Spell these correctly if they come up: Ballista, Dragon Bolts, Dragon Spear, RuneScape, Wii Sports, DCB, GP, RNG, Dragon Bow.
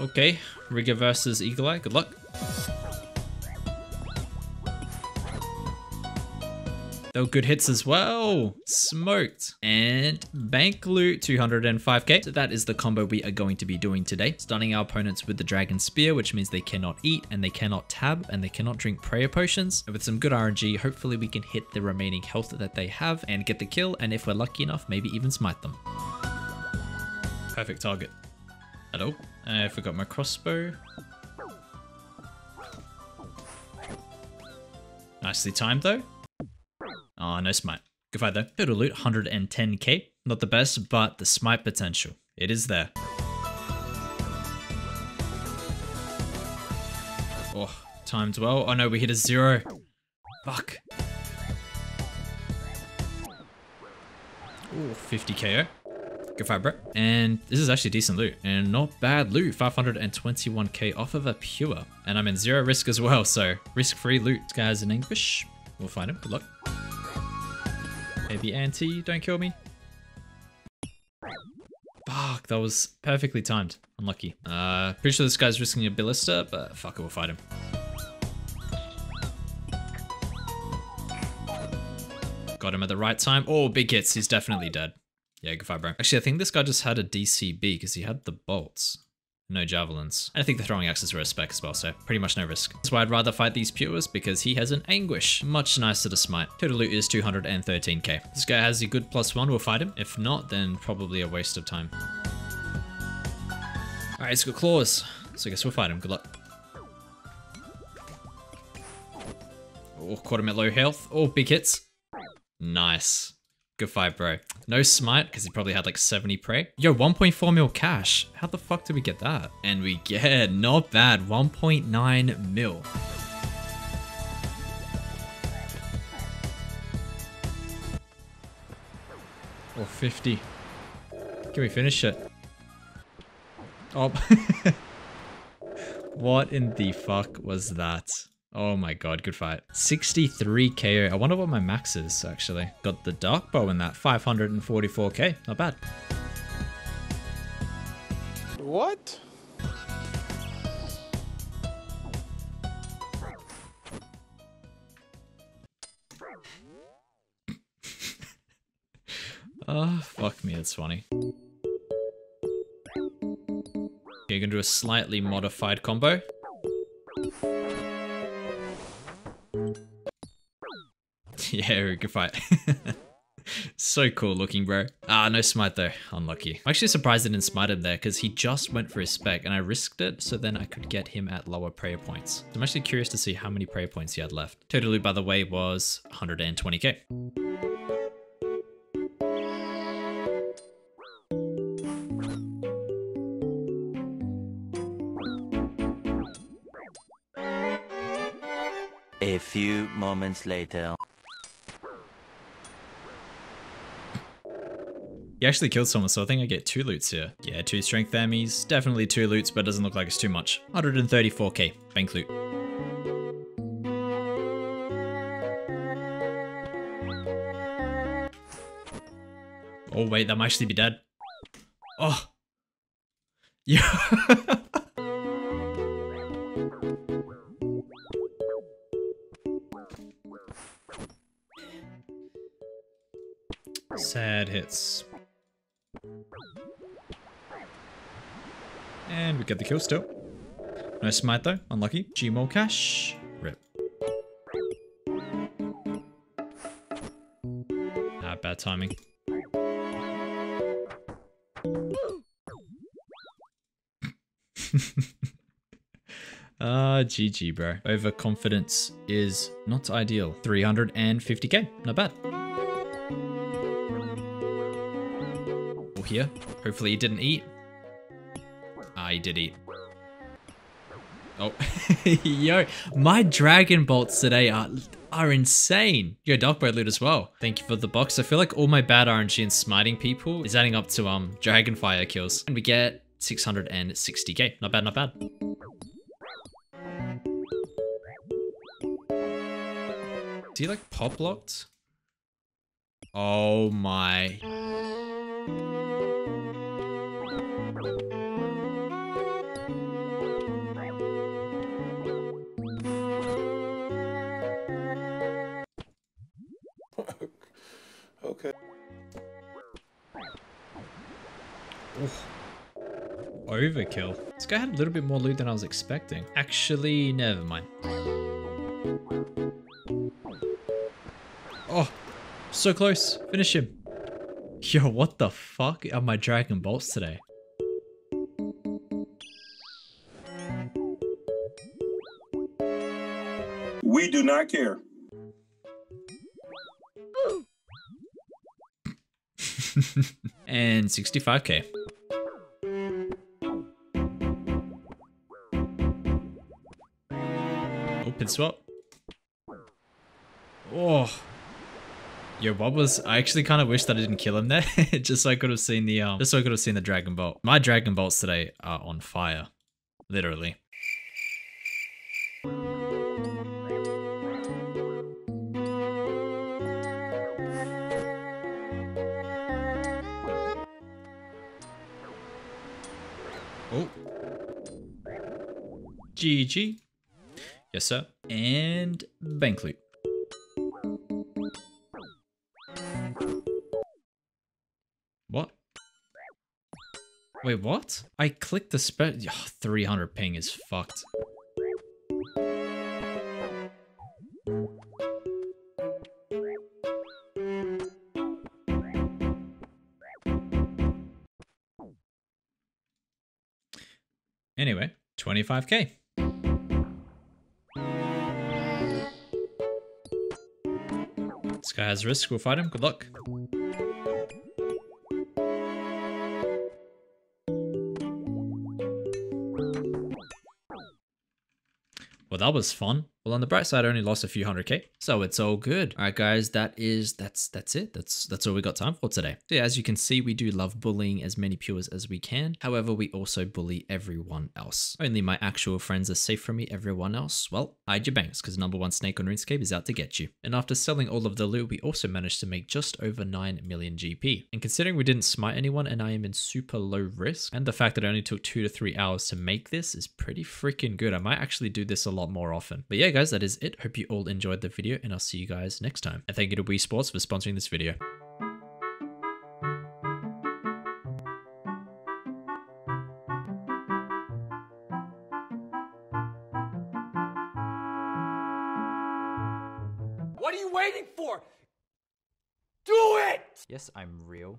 Okay, Rigger versus Eagle Eye, good luck. They were good hits as well. Smoked. And bank loot 205k. So that is the combo we are going to be doing today. Stunning our opponents with the Dragon Spear, which means they cannot eat and they cannot tab and they cannot drink prayer potions. And with some good RNG, hopefully we can hit the remaining health that they have and get the kill. And if we're lucky enough, maybe even smite them. Perfect target. Hello. I forgot my crossbow. Nicely timed though. Oh, no smite. Good fight though. Total loot, 110k. Not the best, but the smite potential. It is there. Oh, timed well. Oh no, we hit a zero. Fuck. Ooh, 50 KO. Good fight, bro. And this is actually decent loot. And not bad loot. 521k off of a pure. And I'm in zero risk as well, so risk-free loot. This guy has an English. We'll find him. Good luck. Maybe anti, don't kill me. Fuck, that was perfectly timed. Unlucky. Pretty sure this guy's risking a Ballista, but fuck it, we'll fight him. Got him at the right time. Oh, big hits. He's definitely dead. Yeah, good fight, bro. Actually, I think this guy just had a DCB because he had the bolts. No javelins. And I think the throwing axes were a spec as well, so pretty much no risk. That's why I'd rather fight these pures, because he has an Anguish. Much nicer to smite. Total loot is 213k. This guy has a good +1, we'll fight him. If not, then probably a waste of time. Alright, it's got claws. So I guess we'll fight him. Good luck. Oh, caught him at low health. Oh, big hits. Nice. Good fight, bro. No smite, because he probably had like 70 prey. Yo, 1.4 mil cash. How the fuck did we get that? And we get, not bad, 1.9 mil. Or 50. Can we finish it? Oh. What in the fuck was that? Oh my god, good fight. 63 KO. I wonder what my max is, actually. Got the Dark Bow in that. 544k. Not bad. What? Oh, fuck me, it's funny. You're gonna do a slightly modified combo. Yeah, good fight. So cool looking, bro. Ah, no smite though. Unlucky. I'm actually surprised I didn't smite him there because he just went for his spec and I risked it so then I could get him at lower prayer points. I'm actually curious to see how many prayer points he had left. Total loot, by the way, was 120k. A few moments later. He actually killed someone, so I think I get two loots here. Yeah, 2 strength thammies, definitely 2 loots, but it doesn't look like it's too much. 134k, bank loot. Oh wait, that might actually be dead. Oh. Yeah. Sad hits. And we get the kill still. No smite though, unlucky. Gmol cash, rip. Ah, bad timing. Ah, GG bro. Overconfidence is not ideal. 350k, not bad. Or here, hopefully he didn't eat. I did eat. Oh, yo, my Dragon Bolts today are insane. Yo, Dark Bow loot as well. Thank you for the box. I feel like all my bad RNG and smiting people is adding up to Dragon Fire kills. And we get 660k. Not bad, not bad. Do you like pop locked? Oh my. Oof. Overkill. This guy had a little bit more loot than I was expecting. Actually, never mind. Oh, so close. Finish him. Yo, what the fuck are my Dragon Bolts today? We do not care. And 65k. Open swap. Oh. Yo, what was? I actually kind of wish that I didn't kill him there, just so I could have seen the Dragon Bolt. My Dragon Bolts today are on fire, literally. Oh, GG. Yes, sir. And bank loot. What? Wait, what? I clicked the spec. Oh, 300 ping is fucked. Anyway, 25k. This guy has risk. We'll fight him. Good luck. Well, that was fun. Well, on the bright side, I only lost a few hundred K, so it's all good. All right, guys, that's it. That's all we got time for today. So yeah, as you can see, we do love bullying as many pures as we can. However, we also bully everyone else. Only my actual friends are safe from me. Everyone else, well, hide your banks, because #1 snake on RuneScape is out to get you. And after selling all of the loot, we also managed to make just over 9 million GP. And considering we didn't smite anyone, and I am in super low risk, and the fact that it only took 2 to 3 hours to make this is pretty freaking good. I might actually do this a lot more often. But yeah, guys, that is it. Hope you all enjoyed the video, and I'll see you guys next time. And thank you to Wii Sports for sponsoring this video. What are you waiting for? Do it! Yes, I'm real.